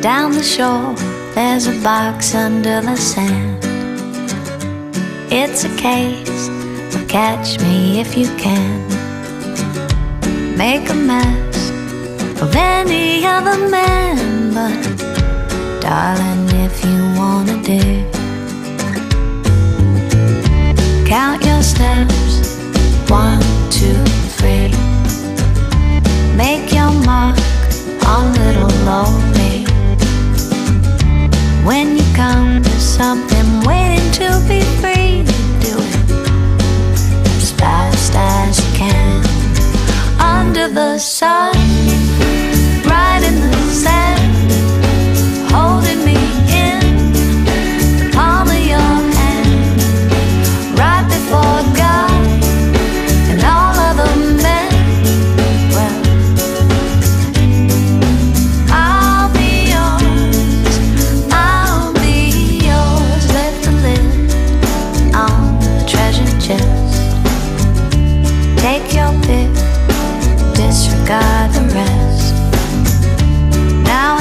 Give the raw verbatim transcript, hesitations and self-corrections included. down the shore, there's a box under the sand. It's a case of catch me if you can. Make a mess of any other man, but darling, if you wanna do, count your steps, one, two, three. Make your mark on little lonely. When you come to something waiting to be free, do it as fast as you can. Under the sun, right in the sand, holding me in the palm of your hand, right before God and all other men. Well, take your pick, disregard the rest. Now